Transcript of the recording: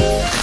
Mm.